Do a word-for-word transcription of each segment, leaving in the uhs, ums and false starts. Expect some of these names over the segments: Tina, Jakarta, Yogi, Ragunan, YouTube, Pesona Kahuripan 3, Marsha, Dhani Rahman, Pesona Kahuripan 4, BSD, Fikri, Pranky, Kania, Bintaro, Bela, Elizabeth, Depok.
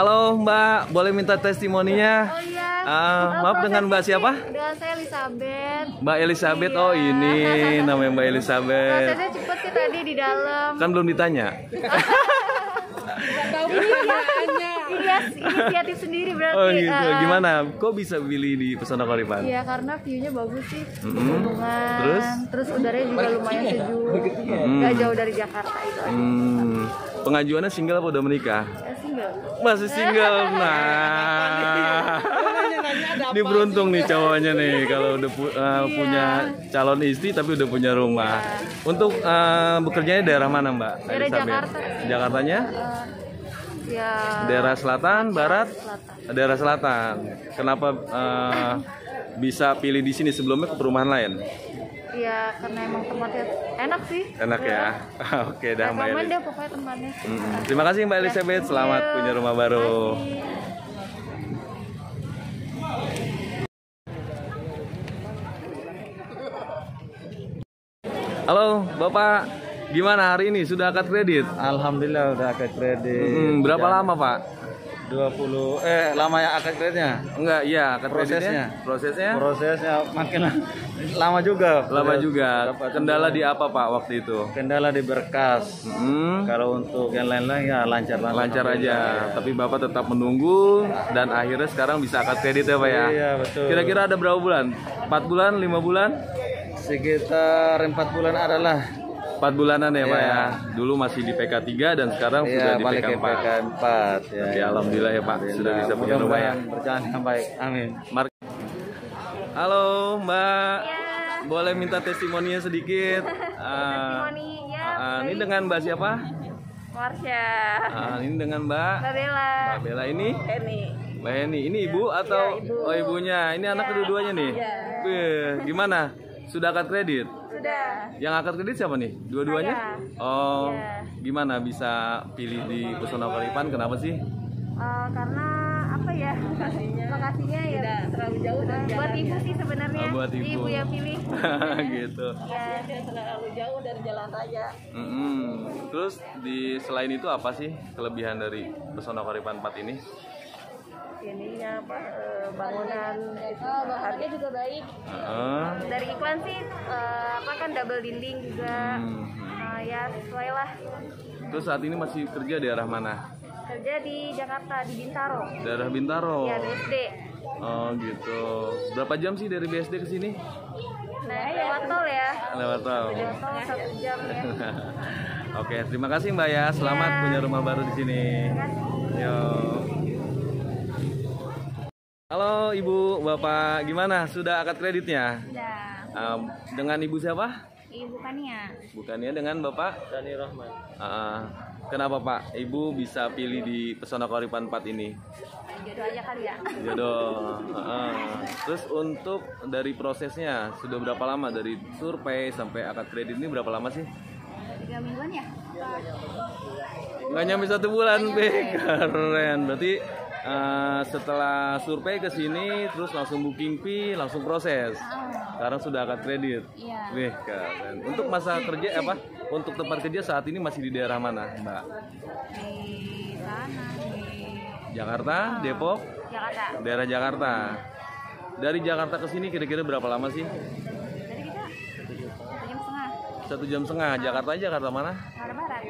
Halo Mbak, boleh minta testimoninya? Oh iya. Uh, maaf oh, dengan Mbak siapa? Dengan saya Elizabeth. Mbak Elizabeth, iya. Oh ini namanya Mbak Elizabeth. Prosesnya cepet sih tadi di dalam. Kan belum ditanya. Tahu pertanyaannya. Iya, inisiatif sendiri berarti. Oh gitu. Uh, Gimana? Kok bisa pilih di Pesona Kahuripan? Iya, karena view-nya bagus sih. Mm-hmm. Terus? Terus udaranya juga lumayan sejuk. Mm. Gak jauh dari Jakarta itu. Mm. Pengajuannya single apa udah menikah? Masih single. Nah, ini beruntung nih cowoknya nih kalau udah pu uh, punya calon istri tapi udah punya rumah. Untuk uh, bekerjanya daerah mana Mbak? Daerah Jakarta. Jakartanya? Ya. Daerah selatan, barat? Selatan. Daerah selatan. Kenapa uh, bisa pilih di sini sebelumnya ke perumahan lain? Ya karena emang tempatnya enak sih. Enak ya. ya. Oke dah Mbak Elis. Dia pokoknya tempatnya. Mm-hmm. Terima kasih Mbak Elizabeth. Selamat Yo. punya rumah baru. Halo Bapak, gimana hari ini? Sudah akad kredit? Alhamdulillah udah akad kredit. Hmm, berapa Jangan. lama Pak? dua puluh eh lama ya akad kreditnya? Enggak, iya akad prosesnya. Prosesnya? Prosesnya makin lama juga. Lama juga. Kendala di apa Pak waktu itu? Kendala di berkas. Hmm. Kalau untuk yang lain-lain ya lancar-lancar. Lancar aja. Ya. Tapi Bapak tetap menunggu dan akhirnya sekarang bisa akad kredit ya Pak ya. Iya, betul. Kira-kira ada berapa bulan? empat bulan, lima bulan? Sekitar empat bulan adalah empat bulanan ya, ya Pak ya. Dulu masih di P K tiga dan sekarang ya, sudah di P K empat. Ya, ya, alhamdulillah ya Pak, alhamdulillah. Sudah bisa punya rumah ya. Berjalan yang baik. Amin. Halo Mbak. Ya. Boleh minta testimoninya sedikit? Testimoninya. Uh, uh, ini dengan Mbak siapa? Marsha. Uh, ini dengan Mbak? Mbak Bela. Mbak Bela ini? Heni. Mbak Heni. Ini ibu atau ya, ibu. Oh ibunya? Ini ya. Anak kedua-duanya nih. Ya. Wih, gimana? Sudah akad kredit? Sudah. Yang akad kredit siapa nih? Dua-duanya? Oh, ya. Gimana bisa pilih di Pesona Kahuripan? Kenapa sih? Uh, karena apa ya? Lokasinya, Lokasinya ya tidak terlalu jauh dari uh, buat ibu sih sebenarnya. Uh, buat ibu. Ibu yang pilih. Gitu. Ya, tidak terlalu jauh dari jalan raya. Mm-hmm. Terus di selain itu apa sih kelebihan dari Pesona Kahuripan empat ini? Ininya apa eh, bangunan itu oh, harga juga baik. Uh. Dari iklan sih eh, apa kan double dinding juga. Hmm. Nah, ya sesuai lah. Terus saat ini masih kerja di daerah mana? Kerja di Jakarta di Bintaro. Daerah Bintaro. Ya B S D. Oh gitu. Berapa jam sih dari B S D ke sini? Nah, lewat tol ya. Lewat tol. Lewat tol satu jam ya. Oke, terima kasih Mbak ya. Selamat ya. Punya rumah baru di sini. Yo. Halo Ibu, Bapak, gimana? Sudah akad kreditnya? Sudah. Um, dengan Ibu siapa? Ibu Kania. Ibu Kania dengan Bapak? Dhani Rahman. Uh, kenapa Pak? Ibu bisa pilih di Pesona Kahuripan empat ini? Jodoh aja kali ya. Jodoh. Uh, terus untuk dari prosesnya, sudah berapa lama? Dari survei sampai akad kredit ini berapa lama sih? Tiga mingguan ya? Nggak nyampe satu bulan, Be. Keren. Berarti uh, setelah survei ke sini, terus langsung booking fee, langsung proses. Karena sudah akad kredit. Iya. Wih, keren. Untuk masa kerja apa? Untuk tempat kerja saat ini masih di daerah mana, Mbak? Di sana, di Jakarta, Depok. Jakarta. Daerah Jakarta. Dari Jakarta ke sini kira-kira berapa lama sih? Dari kita satu jam setengah. Satu jam setengah. Jakarta Jakarta mana?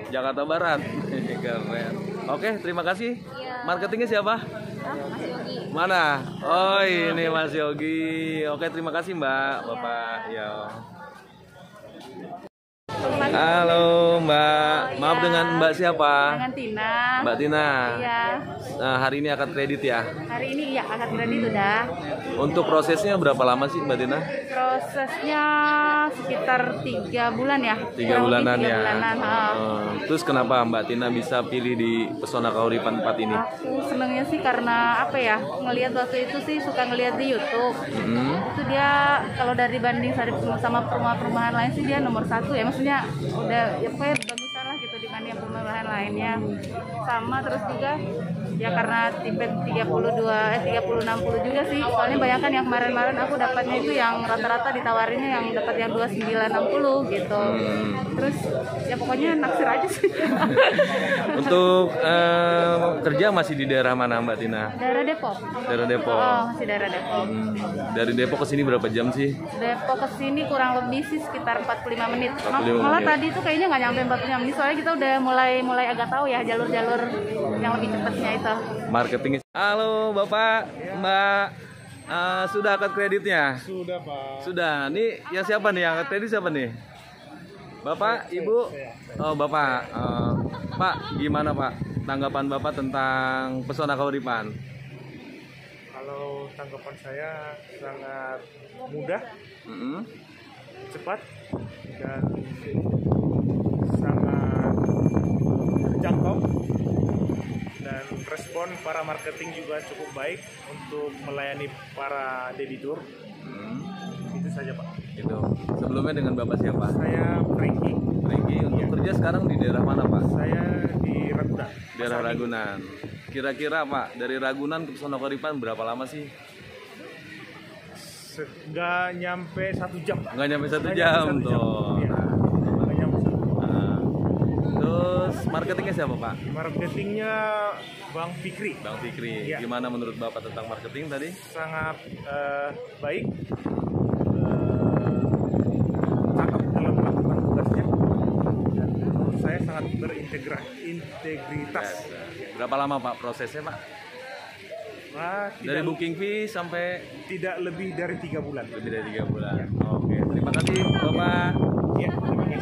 Jakarta Barat. Jakarta Barat. Keren. Oke, terima kasih. Iya. Marketingnya siapa? Oh, Mas Yogi. Mana? Oh, ini Mas Yogi. Oke, terima kasih Mbak, iya. Bapak. Ya. Halo Mbak. Oh, maaf iya. Dengan Mbak siapa? Dengan Tina. Mbak Tina. Iya. Nah, hari ini akad kredit ya? Hari ini ya akad kredit udah. Untuk prosesnya berapa lama sih Mbak Tina? Prosesnya sekitar tiga bulan ya. Tiga bulanan tiga ya. Bulanan, oh. Terus kenapa Mbak Tina bisa pilih di Pesona Kahuripan empat ini? Aku senangnya sih karena apa ya? Ngelihat waktu itu sih suka ngelihat di YouTube. Hmm. Itu dia kalau dari banding sama perumahan-perumahan lain sih dia nomor satu ya maksudnya. Ya, udah ya pokoknya besar lah gitu dibanding perumahan lainnya sama terus juga ya karena tipe tiga puluh dua eh tiga puluh enam puluh juga sih soalnya banyak kan yang kemarin-kemarin aku dapatnya itu yang rata-rata ditawarinnya yang dapat yang dua puluh sembilan enam puluh gitu hmm. Terus ya pokoknya naksir aja sih. Untuk eh, kerja masih di daerah mana Mbak Tina? Daerah Depok. Daerah Depok. Oh, masih daerah Depok. Hmm. Dari Depok ke sini berapa jam sih? Depok ke sini kurang lebih sih sekitar empat puluh lima menit. Malah tadi itu kayaknya nggak nyampe empat puluh lima menit soalnya kita udah mulai mulai agak tahu ya jalur-jalur yang lebih cepatnya itu. Marketingnya. Halo Bapak, Mbak. Uh, sudah akad kreditnya? Sudah Pak. Sudah. Nih ya siapa nih akad kredit siapa nih? Bapak, Ibu, oh Bapak, uh, Pak, gimana Pak tanggapan Bapak tentang Pesona Kahuripan? Kalau tanggapan saya sangat mudah, mm-hmm. cepat, dan sangat terjangkau. Dan respon para marketing juga cukup baik untuk melayani para debitur. Mm-hmm. Itu saja Pak. Gitu. Sebelumnya dengan Bapak siapa? Saya Pranky. Pranky untuk ya. Kerja sekarang di daerah mana Pak? Saya di Ragunan. Daerah Pasari. Ragunan. Kira-kira Pak dari Ragunan ke Pesona Kahuripan berapa lama sih? Nggak nyampe satu jam. Nggak nyampe satu jam tuh. Ya. Nggak nyampe satu jam. Nah. Terus marketingnya siapa Pak? Marketingnya Bang Fikri. Bang Fikri. Ya. Gimana menurut Bapak tentang marketing tadi? Sangat uh, baik. Berintegritas. Berapa lama Pak prosesnya Pak? Nah, dari booking fee sampai tidak lebih dari tiga bulan. Lebih dari tiga bulan. Ya. Oke, terima kasih Bapak. Ya.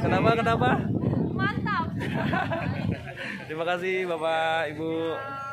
Kenapa kenapa? Mantap. Terima kasih Bapak Ibu.